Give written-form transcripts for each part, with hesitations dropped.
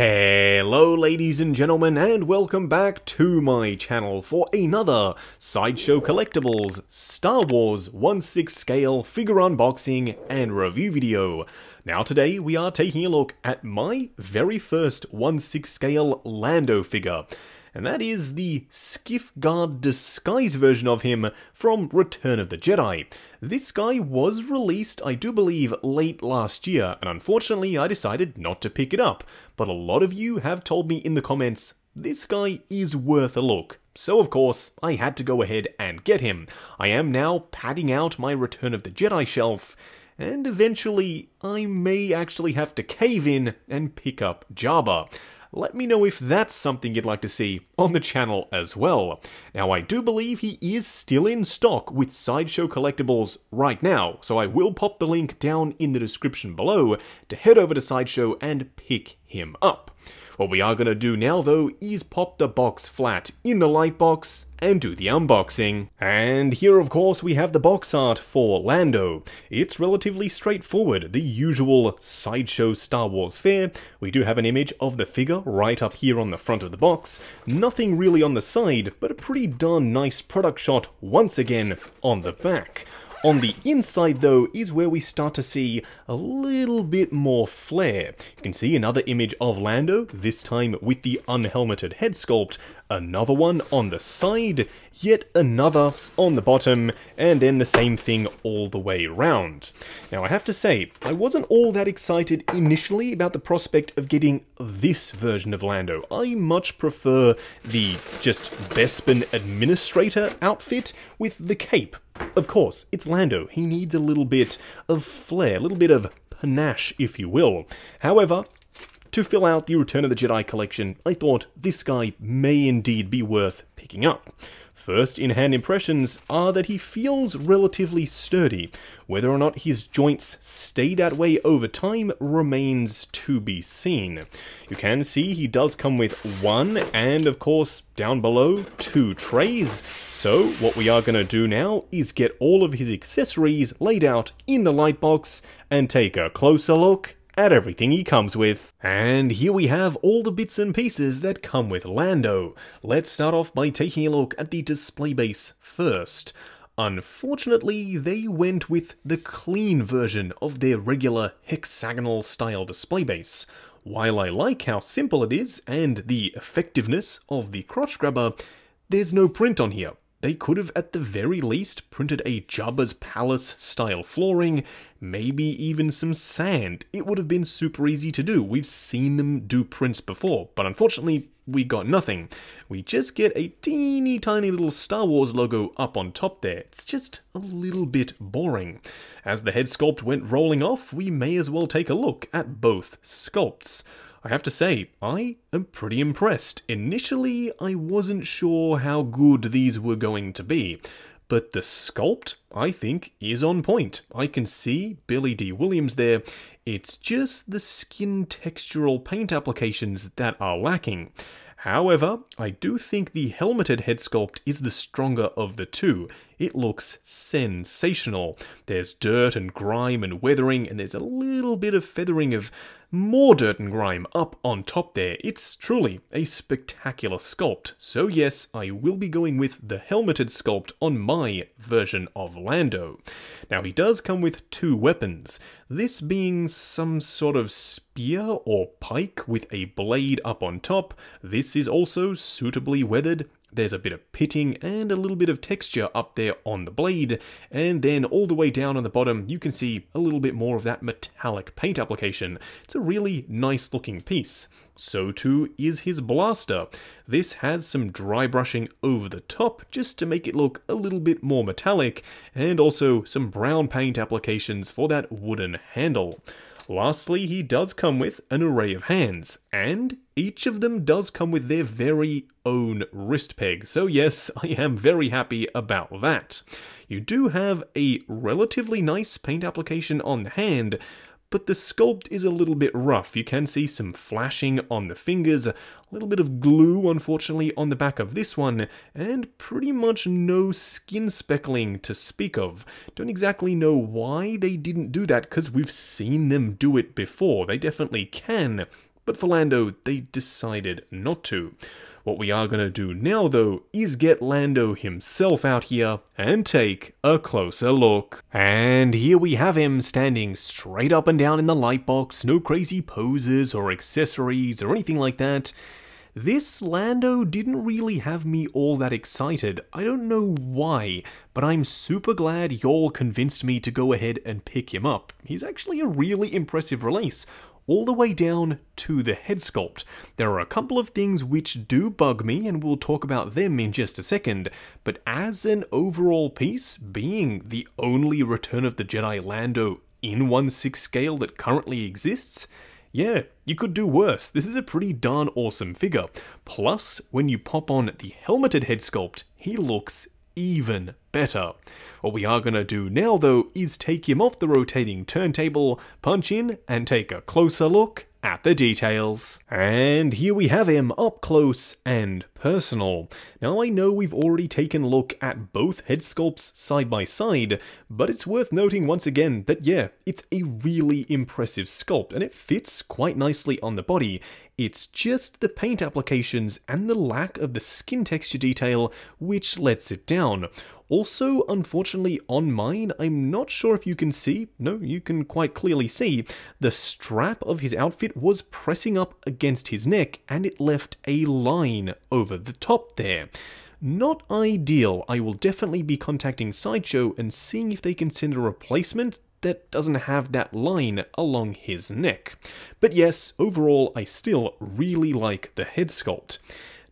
Hello ladies and gentlemen, and welcome back to my channel for another Sideshow Collectibles Star Wars 1/6 scale figure unboxing and review video. Now today we are taking a look at my very first 1/6 scale Lando figure, and that is the Skiff Guard disguise version of him from Return of the Jedi. This guy was released, I do believe, late last year, and unfortunately I decided not to pick it up, but a lot of you have told me in the comments, this guy is worth a look. So of course, I had to go ahead and get him. I am now padding out my Return of the Jedi shelf, and eventually I may actually have to cave in and pick up Jabba. Let me know if that's something you'd like to see on the channel as well. Now, I do believe he is still in stock with Sideshow Collectibles right now, so I will pop the link down in the description below to head over to Sideshow and pick him up. What we are going to do now, though, is pop the box flat in the light box and do the unboxing. And here, of course, we have the box art for Lando. It's relatively straightforward, the usual Sideshow Star Wars fare. We do have an image of the figure right up here on the front of the box. Nothing really on the side, but a pretty darn nice product shot once again on the back. On the inside, though, is where we start to see a little bit more flair. You can see another image of Lando, this time with the unhelmeted head sculpt, another one on the side, yet another on the bottom, and then the same thing all the way round. Now, I have to say, I wasn't all that excited initially about the prospect of getting this version of Lando. I much prefer the just Bespin administrator outfit with the cape. Of course, it's Lando. He needs a little bit of flair, a little bit of panache, if you will. However, to fill out the Return of the Jedi collection, I thought this guy may indeed be worth picking up. First in-hand impressions are that he feels relatively sturdy. Whether or not his joints stay that way over time remains to be seen. You can see he does come with one, and of course down below, two trays. So what we are going to do now is get all of his accessories laid out in the light box and take a closer look at everything he comes with. And here we have all the bits and pieces that come with Lando. Let's start off by taking a look at the display base first. Unfortunately, they went with the clean version of their regular hexagonal style display base. While I like how simple it is and the effectiveness of the crotch grabber, there's no print on here. They could have at the very least printed a Jabba's Palace style flooring, maybe even some sand. It would have been super easy to do. We've seen them do prints before, but unfortunately we got nothing. We just get a teeny tiny little Star Wars logo up on top there. It's just a little bit boring. As the head sculpt went rolling off, we may as well take a look at both sculpts. I have to say, I am pretty impressed. Initially, I wasn't sure how good these were going to be, but the sculpt, I think, is on point. I can see Billy D. Williams there. It's just the skin textural paint applications that are lacking. However, I do think the helmeted head sculpt is the stronger of the two. It looks sensational. There's dirt and grime and weathering, and there's a little bit of feathering of more dirt and grime up on top there. It's truly a spectacular sculpt. So yes, I will be going with the helmeted sculpt on my version of Lando. Now, he does come with two weapons, this being some sort of spear or pike with a blade up on top. This is also suitably weathered. There's a bit of pitting and a little bit of texture up there on the blade, and then all the way down on the bottom you can see a little bit more of that metallic paint application. It's a really nice looking piece. So too is his blaster. This has some dry brushing over the top just to make it look a little bit more metallic, and also some brown paint applications for that wooden handle. Lastly, he does come with an array of hands, and each of them does come with their very own wrist peg. So yes, I am very happy about that. You do have a relatively nice paint application on the hand, but the sculpt is a little bit rough. You can see some flashing on the fingers, a little bit of glue, unfortunately, on the back of this one, and pretty much no skin speckling to speak of. Don't exactly know why they didn't do that, because we've seen them do it before. They definitely can, But for Lando, they decided not to. What we are going to do now, though, is get Lando himself out here and take a closer look. And here we have him standing straight up and down in the light box, no crazy poses or accessories or anything like that. This Lando didn't really have me all that excited. I don't know why, but I'm super glad y'all convinced me to go ahead and pick him up. He's actually a really impressive release, all the way down to the head sculpt. There are a couple of things which do bug me, and we'll talk about them in just a second, but as an overall piece, being the only Return of the Jedi Lando in 1/6 scale that currently exists, yeah, you could do worse. This is a pretty darn awesome figure. Plus, when you pop on the helmeted head sculpt, he looks even better. What we are going to do now, though, is take him off the rotating turntable, punch in, and take a closer look at the details. And here we have him up close and personal. Now, I know we've already taken a look at both head sculpts side by side, but it's worth noting once again that, yeah, it's a really impressive sculpt, and it fits quite nicely on the body. It's just the paint applications and the lack of the skin texture detail which lets it down. Also, unfortunately, on mine, I'm not sure if you can see, no, you can quite clearly see, the strap of his outfit was pressing up against his neck, and it left a line over the top there. Not ideal. I will definitely be contacting Sideshow and seeing if they can send a replacement that doesn't have that line along his neck. But yes, overall, I still really like the head sculpt.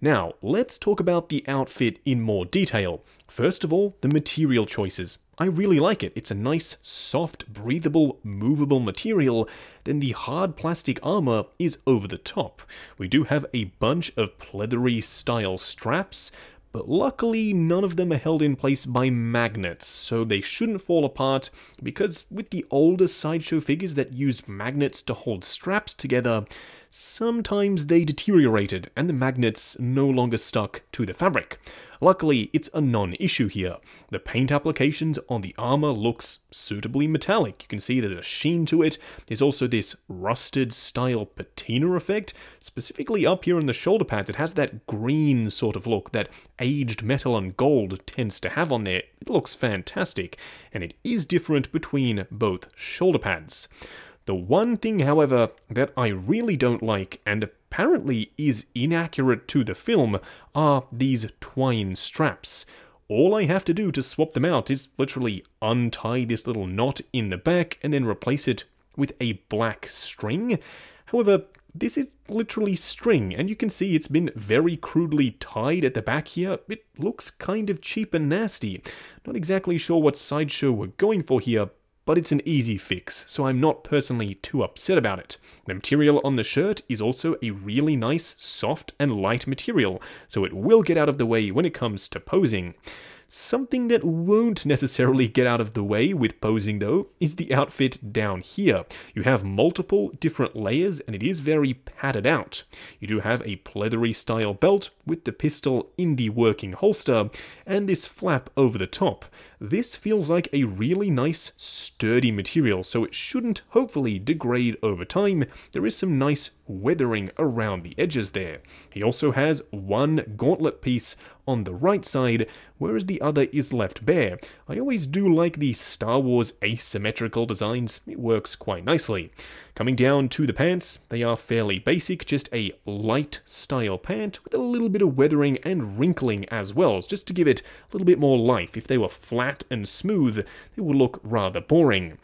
Now, let's talk about the outfit in more detail. First of all, the material choices. I really like it. It's a nice, soft, breathable, movable material. Then the hard plastic armor is over the top. We do have a bunch of pleathery style straps, but luckily none of them are held in place by magnets, so they shouldn't fall apart, because with the older Sideshow figures that used magnets to hold straps together, sometimes they deteriorated and the magnets no longer stuck to the fabric. Luckily, it's a non-issue here. The paint applications on the armor looks suitably metallic. You can see there's a sheen to it. There's also this rusted style patina effect. Specifically up here in the shoulder pads, it has that green sort of look that aged metal and gold tends to have on there. It looks fantastic, and it is different between both shoulder pads. The one thing, however, that I really don't like, and apparently is inaccurate to the film, are these twine straps. All I have to do to swap them out is literally untie this little knot in the back and then replace it with a black string. However, this is literally string, and you can see it's been very crudely tied at the back here. It looks kind of cheap and nasty. Not exactly sure what Sideshow we're going for here, but it's an easy fix, so I'm not personally too upset about it. The material on the shirt is also a really nice, soft and light material, so it will get out of the way when it comes to posing. Something that won't necessarily get out of the way with posing, though, is the outfit down here. You have multiple different layers, and it is very padded out. You do have a pleathery style belt with the pistol in the working holster, and this flap over the top. This feels like a really nice, sturdy material, so it shouldn't hopefully degrade over time. There is some nice weathering around the edges there. He also has one gauntlet piece on the right side, whereas the other is left bare. I always do like the Star Wars asymmetrical designs. It works quite nicely. Coming down to the pants, they are fairly basic, just a light style pant with a little bit of weathering and wrinkling as well, just to give it a little bit more life. If they were flat and smooth, they would look rather boring.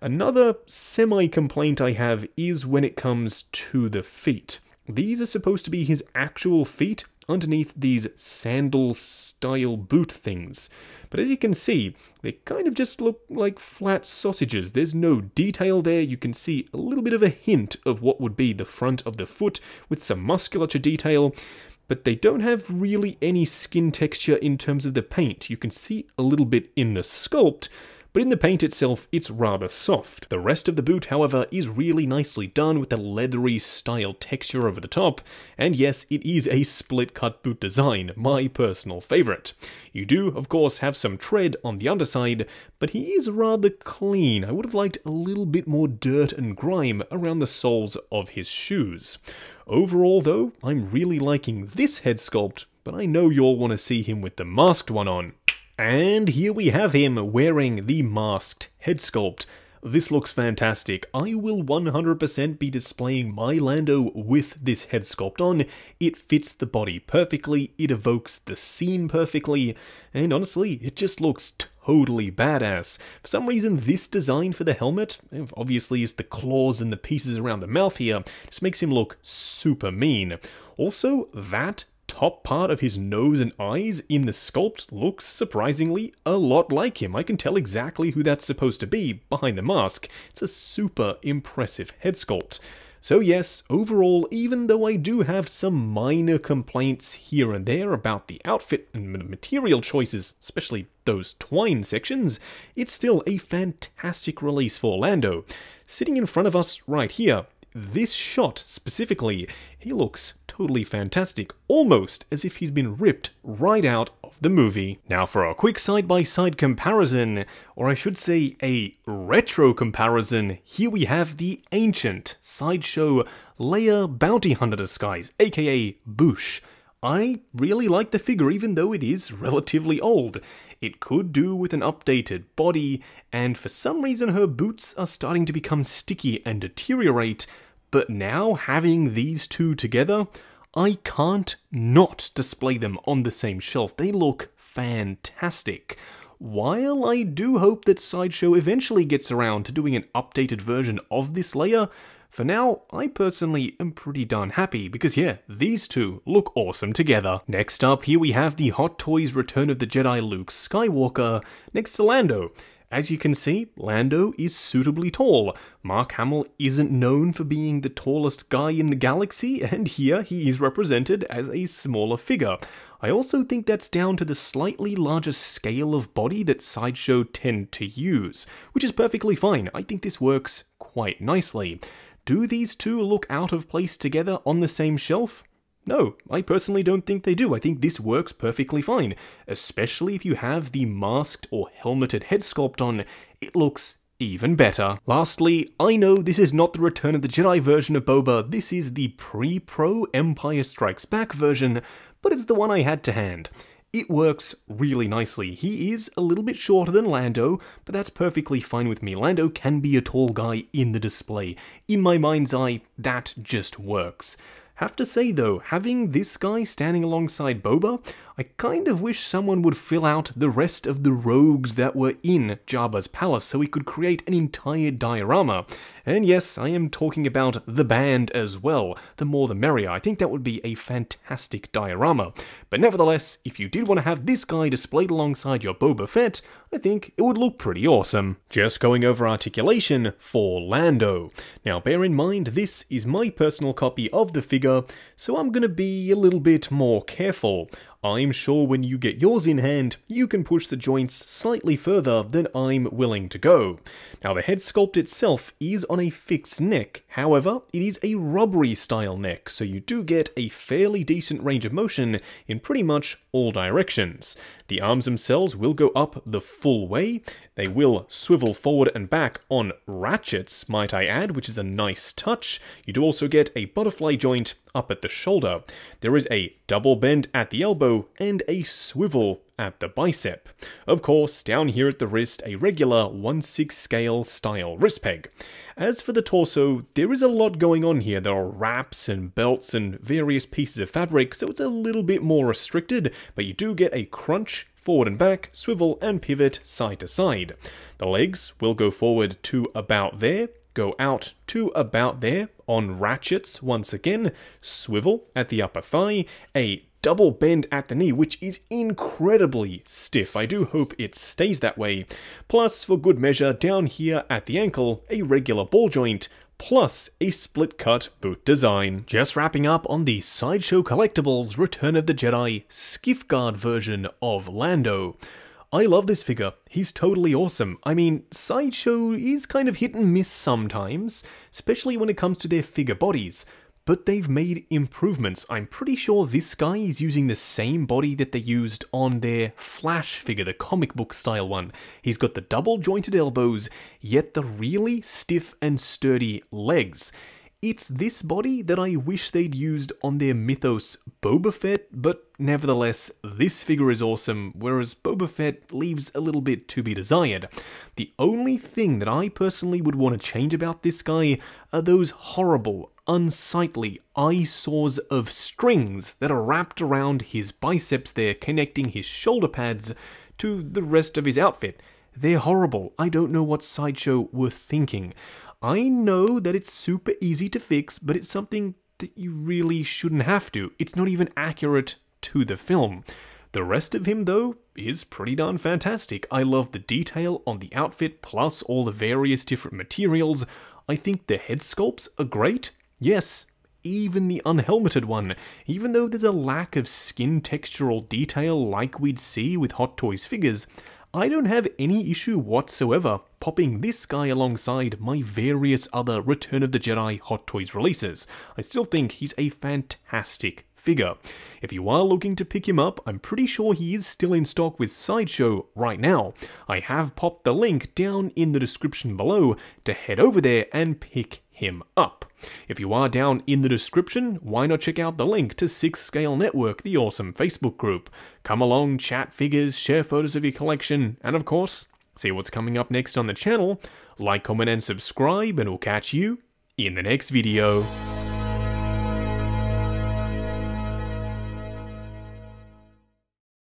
Another semi-complaint I have is when it comes to the feet. These are supposed to be his actual feet underneath these sandal-style boot things. But as you can see, they kind of just look like flat sausages. There's no detail there. You can see a little bit of a hint of what would be the front of the foot with some musculature detail, but they don't have really any skin texture in terms of the paint. You can see a little bit in the sculpt, but in the paint itself it's rather soft. The rest of the boot, however, is really nicely done with the leathery style texture over the top, and yes, it is a split-cut boot design, my personal favourite. You do, of course, have some tread on the underside, but he is rather clean. I would have liked a little bit more dirt and grime around the soles of his shoes. Overall, though, I'm really liking this head sculpt, but I know you'll want to see him with the masked one on. And here we have him wearing the masked head sculpt. This looks fantastic. I will 100% be displaying my Lando with this head sculpt on. It fits the body perfectly, it evokes the scene perfectly, and honestly, it just looks totally badass. For some reason, this design for the helmet, obviously it's the claws and the pieces around the mouth here, just makes him look super mean. Also, that top part of his nose and eyes in the sculpt looks surprisingly a lot like him. I can tell exactly who that's supposed to be behind the mask. It's a super impressive head sculpt. So yes, overall, even though I do have some minor complaints here and there about the outfit and material choices, especially those twine sections, it's still a fantastic release for Lando. Sitting in front of us right here, this shot specifically, he looks totally fantastic, almost as if he's been ripped right out of the movie. Now for a quick side-by-side comparison, or I should say a retro comparison, here we have the ancient Sideshow Leia Bounty Hunter disguise, aka Boosh. I really like the figure even though it is relatively old. It could do with an updated body, and for some reason her boots are starting to become sticky and deteriorate, but now having these two together, I can't not display them on the same shelf. They look fantastic. While I do hope that Sideshow eventually gets around to doing an updated version of this layer, for now, I personally am pretty darn happy because, yeah, these two look awesome together. Next up, here we have the Hot Toys Return of the Jedi Luke Skywalker next to Lando. As you can see, Lando is suitably tall. Mark Hamill isn't known for being the tallest guy in the galaxy, and here he is represented as a smaller figure. I also think that's down to the slightly larger scale of body that Sideshow tend to use, which is perfectly fine. I think this works quite nicely. Do these two look out of place together on the same shelf? No, I personally don't think they do. I think this works perfectly fine, especially if you have the masked or helmeted head sculpt on. It looks even better. Lastly, I know this is not the Return of the Jedi version of Boba, this is the pre-pro Empire Strikes Back version, but it's the one I had to hand. It works really nicely. He is a little bit shorter than Lando, but that's perfectly fine with me. Lando can be a tall guy in the display. In my mind's eye, that just works. Have to say though, having this guy standing alongside Boba, I kind of wish someone would fill out the rest of the rogues that were in Jabba's Palace so we could create an entire diorama. And yes, I am talking about the band as well, the more the merrier. I think that would be a fantastic diorama. But nevertheless, if you did want to have this guy displayed alongside your Boba Fett, I think it would look pretty awesome. Just going over articulation for Lando. Now bear in mind, this is my personal copy of the figure, so I'm going to be a little bit more careful. I'm sure when you get yours in hand, you can push the joints slightly further than I'm willing to go. Now the head sculpt itself is on a fixed neck, however, it is a rubbery style neck, so you do get a fairly decent range of motion in pretty much all directions. The arms themselves will go up the full way, they will swivel forward and back on ratchets, might I add, which is a nice touch. You do also get a butterfly joint up at the shoulder. There is a double bend at the elbow and a swivel at the bicep. Of course, down here at the wrist, a regular 1/6 scale style wrist peg. As for the torso, there is a lot going on here. There are wraps and belts and various pieces of fabric, so it's a little bit more restricted, but you do get a crunch, forward and back, swivel and pivot side to side. The legs will go forward to about there, go out to about there on ratchets once again, swivel at the upper thigh, a double bend at the knee, which is incredibly stiff. I do hope it stays that way. Plus, for good measure, down here at the ankle, a regular ball joint, plus a split-cut boot design. Just wrapping up on the Sideshow Collectibles Return of the Jedi Skiff Guard version of Lando. I love this figure. He's totally awesome. I mean, Sideshow is kind of hit and miss sometimes, especially when it comes to their figure bodies, but they've made improvements. I'm pretty sure this guy is using the same body that they used on their Flash figure, the comic book style one. He's got the double jointed elbows, yet the really stiff and sturdy legs. It's this body that I wish they'd used on their Mythos Boba Fett, but nevertheless, this figure is awesome, whereas Boba Fett leaves a little bit to be desired. The only thing that I personally would want to change about this guy are those horrible, unsightly eyesores of strings that are wrapped around his biceps there, connecting his shoulder pads to the rest of his outfit. They're horrible. I don't know what Sideshow were thinking. I know that it's super easy to fix, but it's something that you really shouldn't have to. It's not even accurate to the film. The rest of him, though, is pretty darn fantastic. I love the detail on the outfit, plus all the various different materials. I think the head sculpts are great. Yes, even the unhelmeted one. Even though there's a lack of skin textural detail like we'd see with Hot Toys figures, I don't have any issue whatsoever popping this guy alongside my various other Return of the Jedi Hot Toys releases. I still think he's a fantastic figure. If you are looking to pick him up, I'm pretty sure he is still in stock with Sideshow right now. I have popped the link down in the description below to head over there and pick him up. If you are down in the description, why not check out the link to Six Scale Network, the awesome Facebook group. Come along, chat figures, share photos of your collection, and of course, see what's coming up next on the channel. Like, comment, and subscribe, and we'll catch you in the next video.